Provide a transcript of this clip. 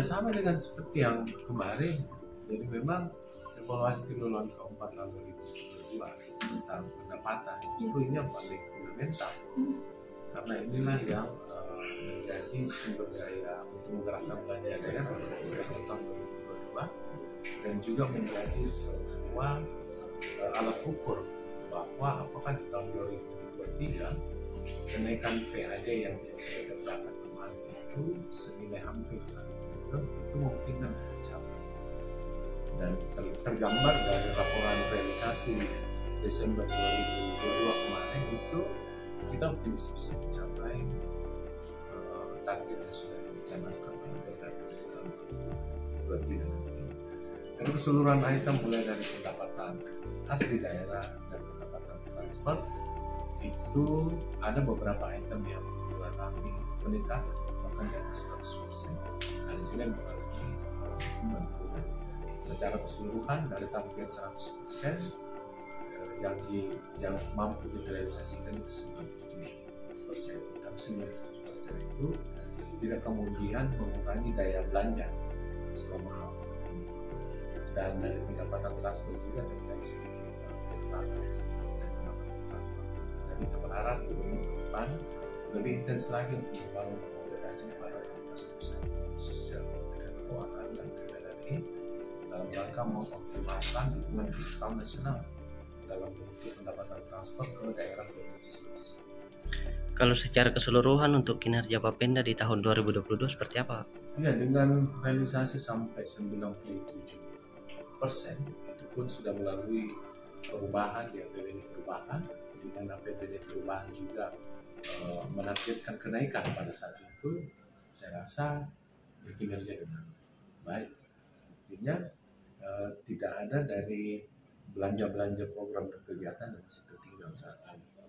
ya sama dengan seperti yang kemarin. Jadi memang evaluasi triwulan keempat lalu itu kedua tentang pendapatan. Justru ini yang paling fundamental, karena inilah yang menjadi sumber daya untuk menggerakkan belanja daerah sepanjang tahun 2022, dan juga menjadi semua alat ukur bahwa apakah di tahun 2023 kenaikan PAD yang sudah tercatat kemarin itu senilai hampir 1 triliun itu mungkin akan tercapai, dan tergambar dari laporan realisasi Desember 2022 kemarin itu kita optimis bisa mencapai target yang sudah dicanangkan pada tahun 2023. Dari keseluruhan item mulai dari pendapatan asli daerah dan pendapatan transfer itu ada beberapa item yang mengalami peningkatan bahkan di atas 100%. Ada juga yang mengalami penurunan. Secara keseluruhan dari target 100% yang mampu direalisasikan itu 90%, tapi 90% itu tidak kemudian mengurangi daya belanja selama, dan dari pendapatan transfer juga terjadi sedikit peningkatan dari pendapatan transfer. Dan kita berharap gubernur ke depan lebih intens lagi untuk membangun komunikasi kepada komunitas pusat khususnya Kementerian Keuangan dan BPNI dalam rangka mengoptimalkan dukungan fiskal nasional dalam bentuk pendapatan transfer ke daerah provinsi. Kalau secara keseluruhan untuk kinerja Bapenda di tahun 2022 seperti apa? Ya, dengan realisasi sampai 97% itu pun sudah melalui perubahan di APBD perubahan, di mana APBD perubahan juga menargetkan kenaikan pada saat itu. Saya rasa kinerja dengan baik, artinya tidak ada dari belanja-belanja program dan kegiatan yang masih tertinggal saat ini.